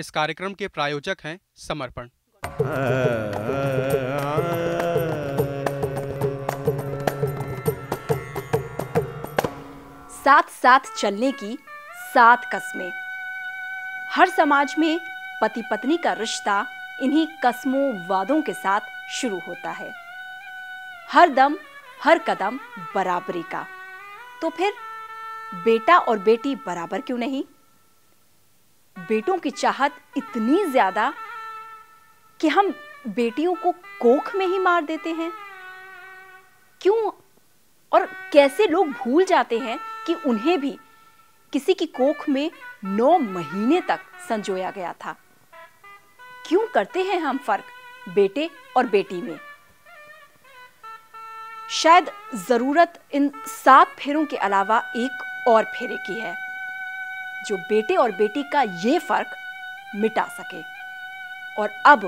इस कार्यक्रम के प्रायोजक हैं समर्पण। साथ साथ चलने की सात कस्में। हर समाज में पति पत्नी का रिश्ता इन्हीं कस्मों वादों के साथ शुरू होता है। हर दम हर कदम बराबरी का, तो फिर बेटा और बेटी बराबर क्यों नहीं? बेटों की चाहत इतनी ज्यादा कि हम बेटियों को कोख में ही मार देते हैं। क्यों और कैसे लोग भूल जाते हैं कि उन्हें भी किसी की कोख में 9 महीने तक संजोया गया था। क्यों करते हैं हम फर्क बेटे और बेटी में? शायद जरूरत इन 7 फेरों के अलावा एक और फेरे की है जो बेटे और बेटी का ये फर्क मिटा सके। और अब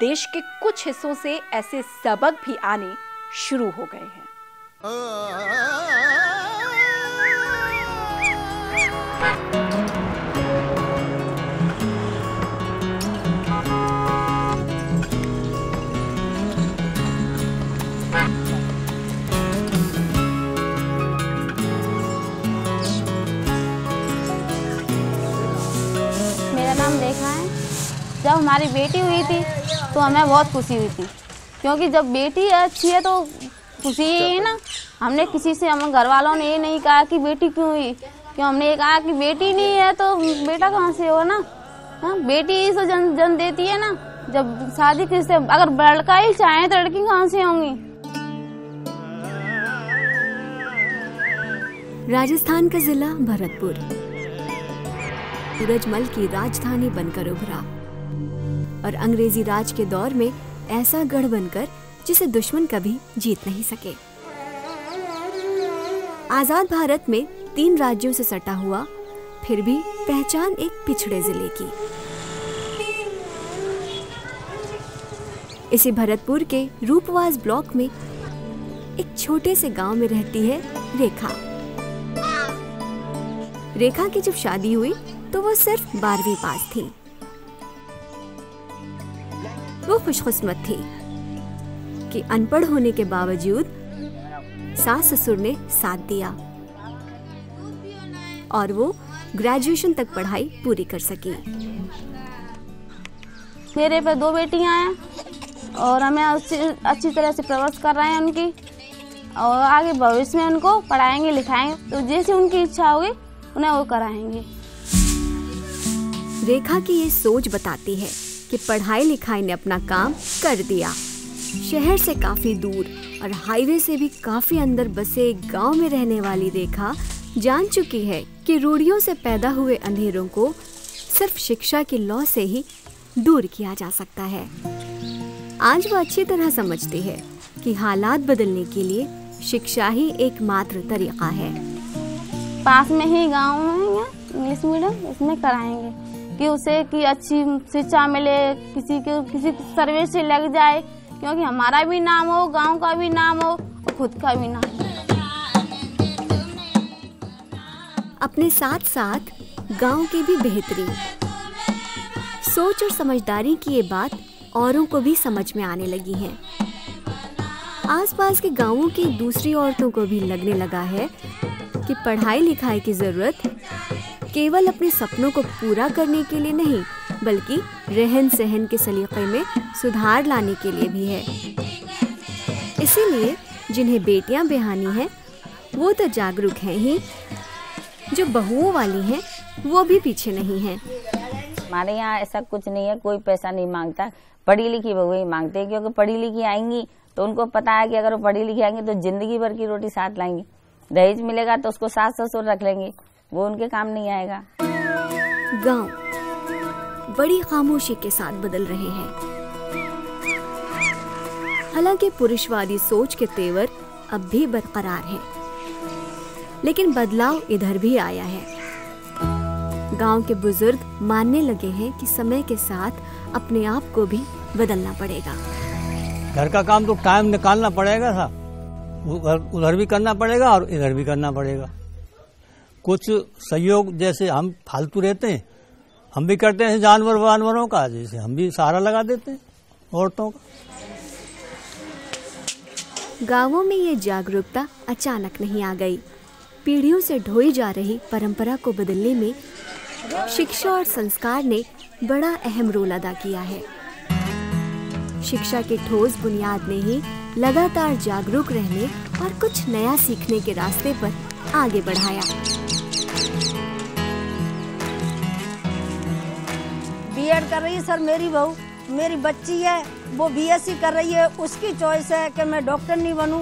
देश के कुछ हिस्सों से ऐसे सबक भी आने शुरू हो गए हैं। जब हमारी बेटी हुई थी तो हमें बहुत खुशी हुई थी, क्योंकि जब बेटी अच्छी है तो खुशी है ना। हमने किसी से, हम घर वालों ने ये नहीं कहा कि बेटी क्यों हुई, क्यों हमने ये कहा कि बेटी नहीं है तो बेटा कहाँ से हो ना। हाँ, बेटी ही तो जन्म देती है ना। जब शादी किससे, अगर लड़का ही चाहे तो लड़की कहाँ से होंगी। राजस्थान का जिला भरतपुर सूरजमल की राजधानी बनकर उभरा और अंग्रेजी राज के दौर में ऐसा गढ़ बनकर जिसे दुश्मन कभी जीत नहीं सके। आजाद भारत में 3 राज्यों से सटा हुआ, फिर भी पहचान एक पिछड़े जिले की। इसी भरतपुर के रूपवास ब्लॉक में एक छोटे से गांव में रहती है रेखा। रेखा की जब शादी हुई तो वो सिर्फ 12वीं पास थी। वो खुशकिस्मत थी कि अनपढ़ होने के बावजूद सास ससुर ने साथ दिया और वो ग्रेजुएशन तक पढ़ाई पूरी कर सकी। मेरे पे 2 बेटियां हैं और हमें अच्छी तरह से प्रवृत्त कर रहे हैं उनकी, और आगे भविष्य में उनको पढ़ाएंगे लिखाएंगे, तो जैसे उनकी इच्छा होगी उन्हें वो कराएंगे। रेखा की ये सोच बताती है कि पढ़ाई लिखाई ने अपना काम कर दिया। शहर से काफी दूर और हाईवे से भी काफी अंदर बसे एक गांव में रहने वाली रेखा जान चुकी है कि रूढ़ियों से पैदा हुए अंधेरों को सिर्फ शिक्षा की लौ से ही दूर किया जा सकता है। आज वो अच्छी तरह समझती है कि हालात बदलने के लिए शिक्षा ही एकमात्र तरीका है। पास में ही गाँव में इंग्लिश मीडियम इसमें कराएंगे कि उसे कि अच्छी शिक्षा मिले, किसी के किसी सर्विस से लग जाए, क्योंकि हमारा भी नाम हो, गांव का भी नाम हो और खुद का भी नाम। अपने साथ साथ गांव की भी बेहतरी, सोच और समझदारी की ये बात औरों को भी समझ में आने लगी है। आसपास के गांवों की दूसरी औरतों को भी लगने लगा है कि पढ़ाई लिखाई की जरूरत केवल अपने सपनों को पूरा करने के लिए नहीं, बल्कि रहन सहन के सलीके में सुधार लाने के लिए भी है। इसीलिए जिन्हें बेटियां बिहानी हैं वो तो जागरूक हैं ही, जो बहुओं वाली हैं वो भी पीछे नहीं हैं। हमारे यहाँ ऐसा कुछ नहीं है, कोई पैसा नहीं मांगता। पढ़ी लिखी बहुएं मांगते हैं, क्योंकि पढ़ी लिखी आएंगी तो उनको पता है कि अगर वो पढ़ी लिखी आएंगी तो जिंदगी भर की रोटी साथ लाएंगी। दहेज मिलेगा तो उसको सास ससुर रख लेंगे, वो उनके काम नहीं आएगा। गांव बड़ी खामोशी के साथ बदल रहे हैं। हालांकि पुरुषवादी सोच के तेवर अब भी बरकरार हैं, लेकिन बदलाव इधर भी आया है। गांव के बुजुर्ग मानने लगे हैं कि समय के साथ अपने आप को भी बदलना पड़ेगा। घर का काम तो टाइम निकालना पड़ेगा था, उधर भी करना पड़ेगा और इधर भी करना पड़ेगा। कुछ सहयोग, जैसे हम फालतू रहते हैं, हम भी करते हैं जानवर वानवरों का, जैसे हम भी सहारा लगा देते हैं औरतों का। गांवों में ये जागरूकता अचानक नहीं आ गई। पीढ़ियों से ढोई जा रही परंपरा को बदलने में शिक्षा और संस्कार ने बड़ा अहम रोल अदा किया है। शिक्षा के ठोस बुनियाद में ही लगातार जागरूक रहने और कुछ नया सीखने के रास्ते पर आगे बढ़ाया। बीएड कर रही है सर मेरी बहू, मेरी बच्ची है वो बीएससी कर रही है, उसकी चॉइस है कि मैं डॉक्टर नहीं बनूं।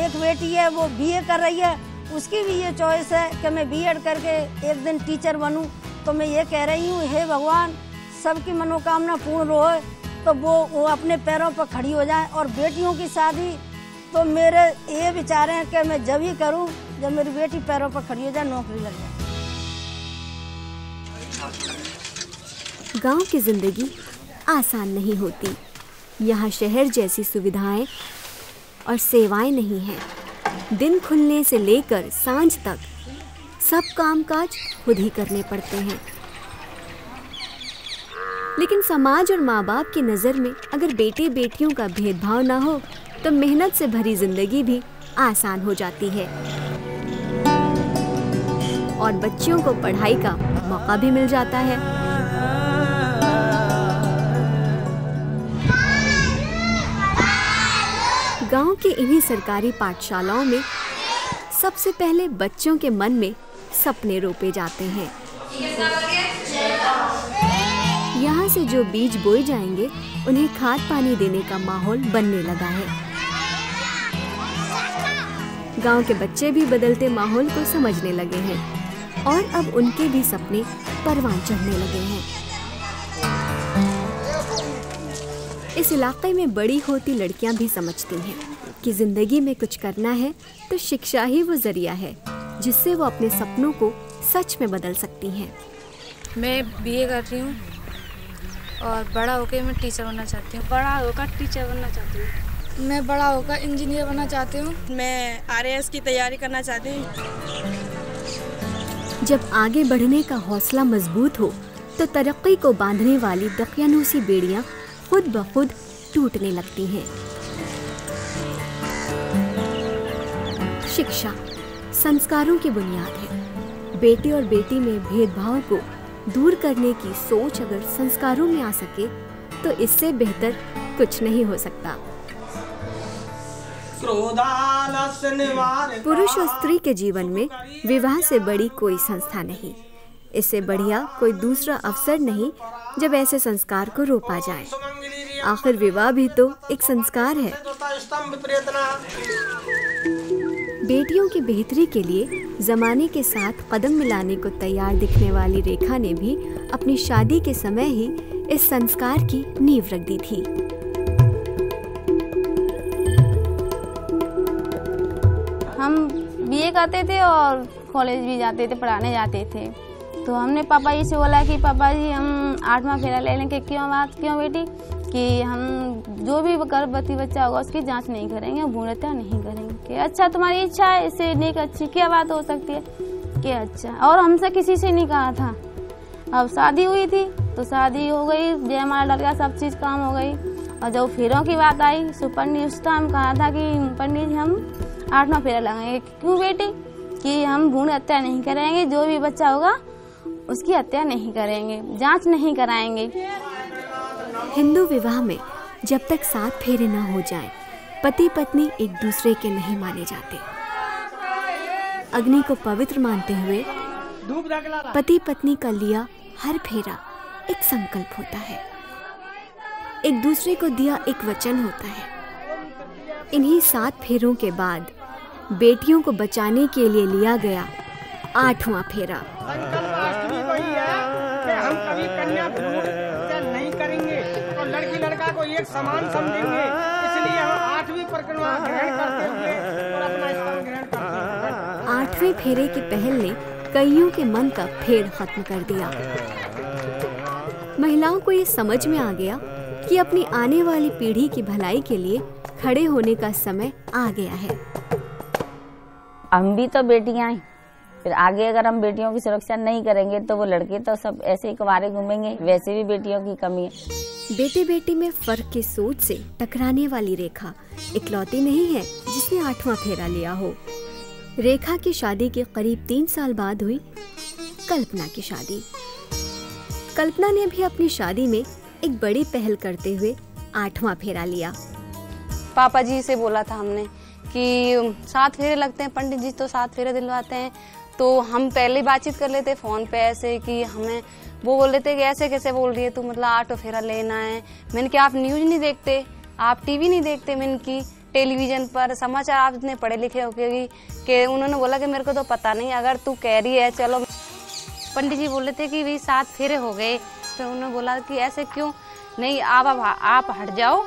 एक बेटी है वो बीए कर रही है, उसकी भी ये चॉइस है कि मैं बीएड करके एक दिन टीचर बनूं। तो मैं ये कह रही हूँ, हे भगवान, सबकी मनोकामना पूर्ण होए तो वो अपने पैरों पर खड़ी हो जाए। और बेटियों की शादी तो मेरे ये विचार हैं कि मैं जब ही करूं जब मेरी बेटी पैरों पर खड़ी हो जाए, नौकरी लग जाए। गांव की जिंदगी आसान नहीं होती। यहाँ शहर जैसी सुविधाएं और सेवाएं नहीं हैं। दिन खुलने से लेकर सांझ तक सब कामकाज खुद ही करने पड़ते हैं। लेकिन समाज और माँ बाप की नज़र में अगर बेटे बेटियों का भेदभाव ना हो तो मेहनत से भरी जिंदगी भी आसान हो जाती है और बच्चियों को पढ़ाई का मौका भी मिल जाता है। गांव के इन्हीं सरकारी पाठशालाओं में सबसे पहले बच्चों के मन में सपने रोपे जाते हैं। यहाँ से जो बीज बोए जाएंगे उन्हें खाद पानी देने का माहौल बनने लगा है। गांव के बच्चे भी बदलते माहौल को समझने लगे हैं और अब उनके भी सपने परवान चढ़ने लगे हैं। इस इलाके में बड़ी होती लड़कियां भी समझती हैं कि जिंदगी में कुछ करना है तो शिक्षा ही वो जरिया है जिससे वो अपने सपनों को सच में बदल सकती हैं। मैं बीए कर रही हूँ और बड़ा होकर मैं टीचर बनना चाहती हूँ। बड़ा होकर टीचर बनना चाहती हूँ। मैं बड़ा होकर इंजीनियर बनना चाहती हूँ। मैं आरएएस की तैयारी करना चाहती हूँ। जब आगे बढ़ने का हौसला मजबूत हो तो तरक्की को बांधने वाली दकियानूसी बेड़ियाँ खुद ब खुद टूटने लगती हैं। शिक्षा संस्कारों की बुनियाद है। बेटे और बेटी में भेदभाव को दूर करने की सोच अगर संस्कारों में आ सके तो इससे बेहतर कुछ नहीं हो सकता। पुरुष और स्त्री के जीवन में विवाह से बड़ी कोई संस्था नहीं। इससे बढ़िया कोई दूसरा अवसर नहीं जब ऐसे संस्कार को रोपा जाए। आखिर विवाह भी तो एक संस्कार है। बेटियों की बेहतरी के लिए ज़माने के साथ कदम मिलाने को तैयार दिखने वाली रेखा ने भी अपनी शादी के समय ही इस संस्कार की नींव रख दी थी। हम बीए करते थे और कॉलेज भी जाते थे, पढ़ाने जाते थे। तो हमने पापा जी से बोला कि पापा जी हम आठवा फेरा ले लेंगे। क्यों बात, क्यों बेटी? कि हम जो भी गर्भवती बच्चा होगा उसकी जांच नहीं करेंगे, भ्रूणहत्या नहीं करेंगे। कि अच्छा तुम्हारी इच्छा है, इससे नहीं अच्छी क्या बात हो सकती है? कि अच्छा, और हमसे किसी से नहीं कहा था। अब शादी हुई थी तो शादी हो गई, जयमाल लग गया, सब चीज़ काम हो गई। और जब फेरों की बात आई, सुपन्नी उस टाइम कहा था कि पंडित हम आठवां फेरा लगाएंगे। क्यों बेटी? कि हम भ्रूणहत्या नहीं करेंगे, जो भी बच्चा होगा उसकी हत्या नहीं करेंगे, जाँच नहीं कराएंगे। हिंदू विवाह में जब तक 7 फेरे न हो जाएं, पति पत्नी एक दूसरे के नहीं माने जाते। अग्नि को पवित्र मानते हुए पति पत्नी का लिया हर फेरा एक संकल्प होता है, एक दूसरे को दिया एक वचन होता है। इन्हीं 7 फेरों के बाद बेटियों को बचाने के लिए लिया गया 8वां फेरा। को एक समान समझेंगे, इसलिए हम 8वीं परिक्रमा ग्रहण करते हुए और अपना स्थान ग्रहण करते हैं। 8वें फेरे की पहल ने कईयों के मन का फेर खत्म कर दिया। महिलाओं को ये समझ में आ गया कि अपनी आने वाली पीढ़ी की भलाई के लिए खड़े होने का समय आ गया है। हम भी तो बेटियां हैं, फिर आगे अगर हम बेटियों की सुरक्षा नहीं करेंगे तो वो लड़के तो सब ऐसे ही कुंवारे घूमेंगे, वैसे भी बेटियों की कमी है। बेटे बेटी में फर्क की सोच से टकराने वाली रेखा इकलौती नहीं है जिसने आठवां फेरा लिया हो। रेखा की शादी के करीब 3 साल बाद हुई कल्पना की शादी। कल्पना ने भी अपनी शादी में एक बड़ी पहल करते हुए आठवां फेरा लिया। पापा जी से बोला था हमने कि 7 फेरे लगते हैं, पंडित जी तो 7 फेरे दिलवाते हैं, तो हम पहले बातचीत कर लेते फोन पे ऐसे कि हमें वो बोल रहे थे कि ऐसे कैसे बोल रही है तू, मतलब 8वां फेरा लेना है। मैंने कहा आप न्यूज़ नहीं देखते, आप टीवी नहीं देखते, मैंने की टेलीविज़न पर समाचार आप इतने पढ़े लिखे हो कि उन्होंने बोला कि मेरे को तो पता नहीं, अगर तू कह रही है चलो। पंडित जी बोल रहे थे कि भाई 7 फेरे हो गए, फिर उन्होंने बोला कि ऐसे क्यों नहीं, आप हट जाओ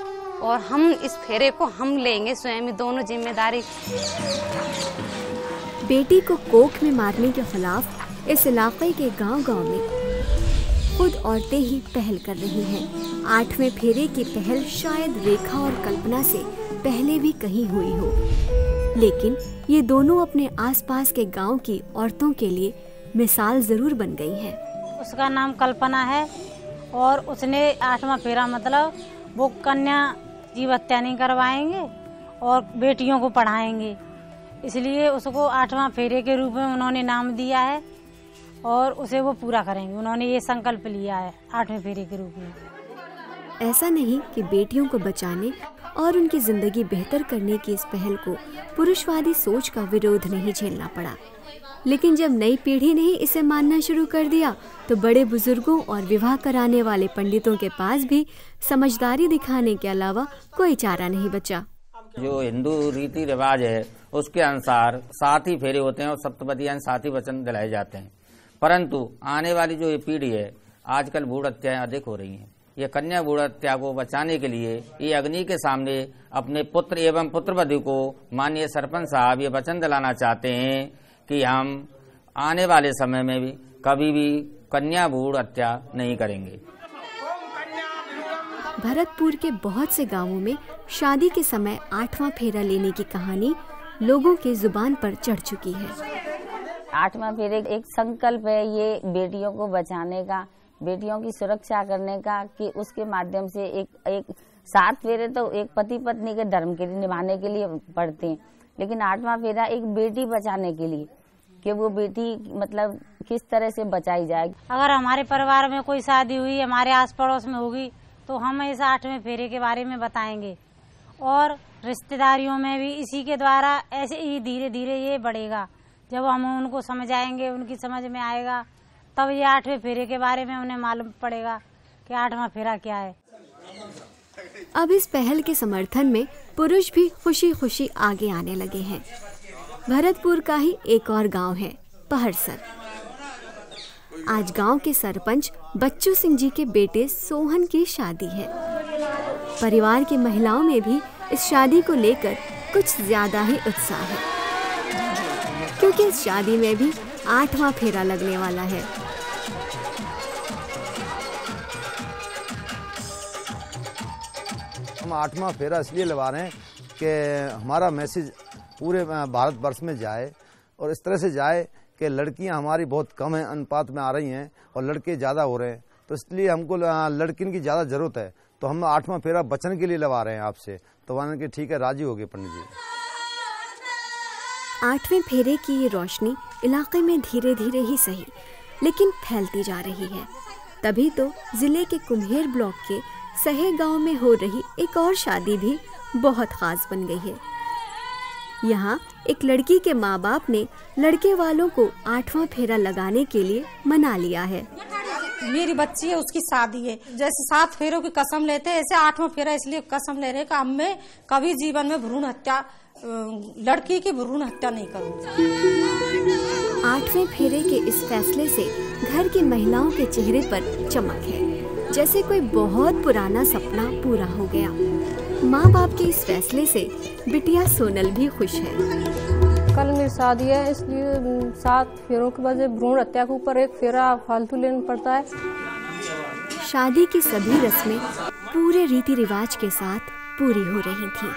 और हम इस फेरे को हम लेंगे स्वयं, दोनों जिम्मेदारी। बेटी को कोख में मारने के खिलाफ इस इलाके के गांव-गांव में खुद औरतें ही पहल कर रही हैं। 8वें फेरे की पहल शायद रेखा और कल्पना से पहले भी कहीं हुई हो, लेकिन ये दोनों अपने आसपास के गांव की औरतों के लिए मिसाल जरूर बन गई हैं। उसका नाम कल्पना है और उसने 8वां फेरा मतलब वो कन्या जीव हत्या नहीं करवाएंगे और बेटियों को पढ़ाएंगे, इसलिए उसको 8वां फेरे के रूप में उन्होंने नाम दिया है और उसे वो पूरा करेंगे। उन्होंने ये संकल्प लिया है 8वें फेरे के रूप में। ऐसा नहीं कि बेटियों को बचाने और उनकी जिंदगी बेहतर करने की इस पहल को पुरुषवादी सोच का विरोध नहीं झेलना पड़ा, लेकिन जब नई पीढ़ी ने इसे मानना शुरू कर दिया तो बड़े बुजुर्गों और विवाह कराने वाले पंडितों के पास भी समझदारी दिखाने के अलावा कोई चारा नहीं बचा। जो हिंदू रीति रिवाज है उसके अनुसार 7 ही फेरे होते हैं और सप्तपदी यानी 7 ही वचन दिलाए जाते हैं, परंतु आने वाली जो ये पीढ़ी है, आजकल भूढ़ हत्याएं अधिक हो रही है। ये कन्या भूढ़ हत्या को बचाने के लिए ये अग्नि के सामने अपने पुत्र एवं पुत्रवधू को माननीय सरपंच साहब ये वचन दिलाना चाहते हैं कि हम आने वाले समय में भी कभी भी कन्या भूड़ हत्या नहीं करेंगे। भरतपुर के बहुत से गांवों में शादी के समय 8वां फेरा लेने की कहानी लोगों की जुबान पर चढ़ चुकी है। 8वां फेरे एक संकल्प है, ये बेटियों को बचाने का, बेटियों की सुरक्षा करने का, कि उसके माध्यम से एक 7 फेरे तो एक पति पत्नी के धर्म के निभाने के लिए पढ़ते हैं, लेकिन 8वां फेरा एक बेटी बचाने के लिए कि वो बेटी मतलब किस तरह से बचाई जाएगी। अगर हमारे परिवार में कोई शादी हुई, हमारे आस पड़ोस में होगी, तो हम इस 8वें फेरे के बारे में बताएंगे और रिश्तेदारियों में भी इसी के द्वारा ऐसे ही धीरे धीरे ये बढ़ेगा। जब हम उनको समझाएंगे, उनकी समझ में आएगा, तब ये 8वें फेरे के बारे में उन्हें मालूम पड़ेगा कि 8वां फेरा क्या है। अब इस पहल के समर्थन में पुरुष भी खुशी खुशी आगे आने लगे हैं। भरतपुर का ही एक और गांव है पहरसर। आज गांव के सरपंच बच्चू सिंह जी के बेटे सोहन की शादी है। परिवार की महिलाओं में भी इस शादी को लेकर कुछ ज्यादा ही उत्साह है, क्योंकि इस शादी में भी 8वां फेरा लगने वाला है। हम 8वां फेरा इसलिए लगा रहे हैं कि हमारा मैसेज पूरे भारतवर्ष में जाए और इस तरह से जाए कि लड़कियां हमारी बहुत कम हैं, अनुपात में आ रही हैं और लड़के ज़्यादा हो रहे हैं, तो इसलिए हमको लड़कियों की ज़्यादा ज़रूरत है। तो हम 8वां फेरा बचन के लिए लगा रहे हैं आपसे, तो वहाँ के ठीक है, राजी हो गए पंडित जी। 8वें फेरे की ये रोशनी इलाके में धीरे धीरे ही सही लेकिन फैलती जा रही है। तभी तो जिले के कुम्हेर ब्लॉक के सहे गांव में हो रही एक और शादी भी बहुत खास बन गई है। यहाँ एक लड़की के माँ बाप ने लड़के वालों को 8वां फेरा लगाने के लिए मना लिया है। मेरी बच्ची है, उसकी शादी है, जैसे 7 फेरों की कसम लेते हैं ऐसे 8वां फेरा इसलिए कसम ले रहे हैं कि हमें कभी जीवन में भ्रूण हत्या, लड़की की भ्रूण हत्या नहीं करूँगी। 8वें फेरे के इस फैसले से घर की महिलाओं के चेहरे पर चमक है, जैसे कोई बहुत पुराना सपना पूरा हो गया। माँ बाप के इस फैसले से बिटिया सोनल भी खुश है। कल मेरी शादी है, इसलिए 7 फेरों के बाद भ्रूण हत्या के ऊपर 1 फेरा फालतू लेना पड़ता है। शादी की सभी रस्में पूरे रीति रिवाज के साथ पूरी हो रही थी।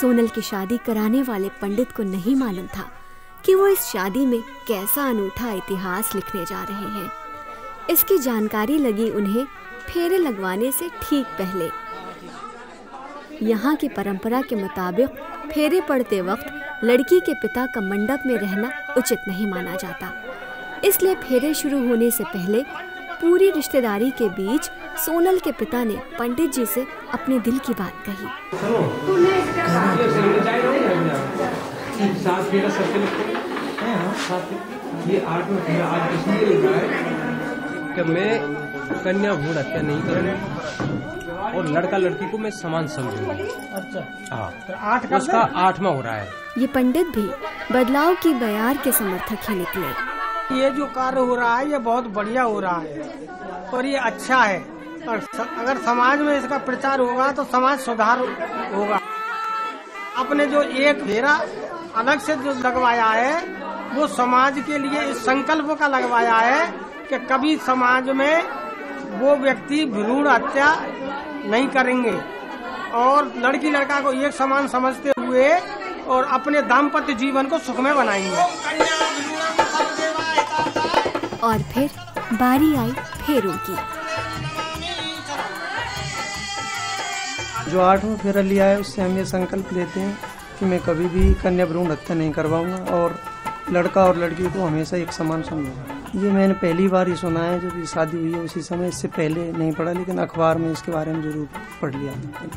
सोनल की शादी कराने वाले पंडित को नहीं मालूम था कि वो इस शादी में कैसा अनूठा इतिहास लिखने जा रहे हैं। इसकी जानकारी लगी उन्हें फेरे लगवाने से ठीक पहले। यहाँ की परंपरा के मुताबिक फेरे पड़ते वक्त लड़की के पिता का मंडप में रहना उचित नहीं माना जाता, इसलिए फेरे शुरू होने से पहले पूरी रिश्तेदारी के बीच सोनल के पिता ने पंडित जी से अपने दिल की बात कही कि मैं कन्या भ्रूण हत्या नहीं करूँगा और लड़का लड़की को मैं समान समझूंगा। अच्छा, उसका 8वां हो रहा है। ये पंडित भी बदलाव की बयार के समर्थक ही निकले। ये जो कार्य हो रहा है ये बहुत बढ़िया हो रहा है और ये अच्छा है, और अगर समाज में इसका प्रचार होगा तो समाज सुधार होगा। अपने जो एक फेरा अलग से जो लगवाया है वो समाज के लिए इस संकल्प का लगवाया है कि कभी समाज में वो व्यक्ति भ्रूण हत्या नहीं करेंगे और लड़की लड़का को एक समान समझते हुए और अपने दाम्पत्य जीवन को सुखमय बनाएंगे। और फिर बारी आई फेरों की। जो 8वां फेरा लिया है उससे हम ये संकल्प लेते हैं कि मैं कभी भी कन्या भ्रूण हत्या नहीं करवाऊंगा और लड़का और लड़की को हमेशा एक समान समझूंगा। ये मैंने पहली बार ही सुना है, जब ये शादी हुई है उसी समय, इससे पहले नहीं पढ़ा, लेकिन अखबार में इसके बारे में जरूर पढ़ लिया।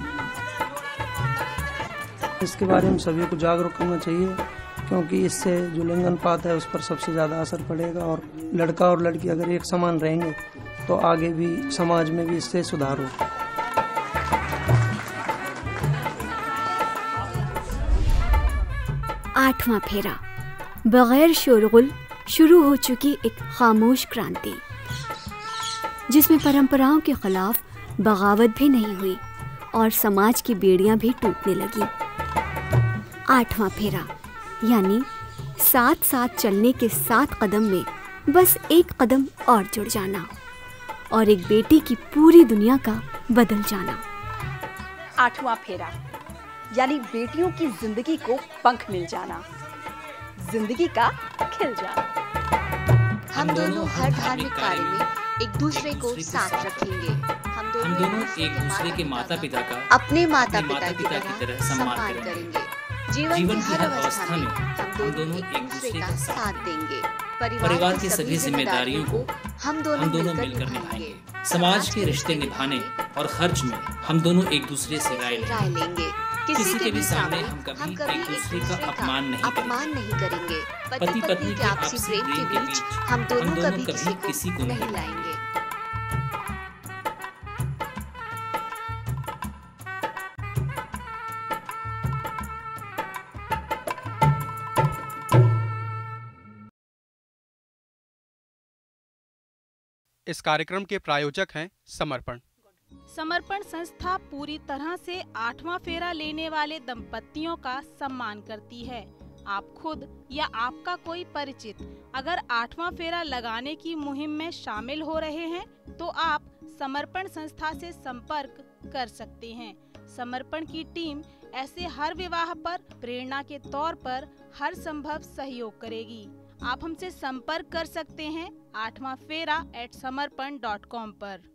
इसके बारे में सभी को जागरूक करना चाहिए क्योंकि इससे जो लिंगनपात है उस पर सबसे ज़्यादा असर पड़ेगा और लड़का और लड़की अगर एक समान रहेंगे तो आगे भी समाज में भी इससे सुधार हो। आठवां फेरा बगैर शोरगुल शुरू हो चुकी एक खामोश क्रांति, जिसमें परंपराओं के खिलाफ बगावत भी नहीं हुई और समाज की बेड़ियां भी टूटने लगी। आठवां फेरा यानी साथ साथ चलने के 7 कदम में बस एक कदम और जुड़ जाना और एक बेटी की पूरी दुनिया का बदल जाना। 8वां फेरा यानी बेटियों की जिंदगी को पंख मिल जाना, जिंदगी का खिल जाना। हम दोनों हर धार्मिक कार्य में एक दूसरे को साथ रखेंगे। हम दोनों एक दूसरे के माता पिता का अपने माता पिता की तरह सम्मान करेंगे। जीवन की हर अवस्था में हम दोनों एक दूसरे का साथ देंगे। परिवार की सभी जिम्मेदारियों को हम दोनों मिलकर निभाएंगे। समाज के रिश्ते निभाने और खर्च में हम दोनों एक दूसरे से राय लेंगे। किसी के भी सामने हम कभी एक दूसरे का अपमान नहीं करेंगे। पति पत्नी के आपसी प्रेम के बीच हम दोनों कभी किसी को नहीं लाएंगे। इस कार्यक्रम के प्रायोजक हैं समर्पण। समर्पण संस्था पूरी तरह से 8वां फेरा लेने वाले दंपतियों का सम्मान करती है। आप खुद या आपका कोई परिचित अगर 8वां फेरा लगाने की मुहिम में शामिल हो रहे हैं तो आप समर्पण संस्था से संपर्क कर सकते हैं। समर्पण की टीम ऐसे हर विवाह पर प्रेरणा के तौर पर हर संभव सहयोग करेगी। आप हमसे संपर्क कर सकते हैं 8वां फेरा @ समर्पण.com पर।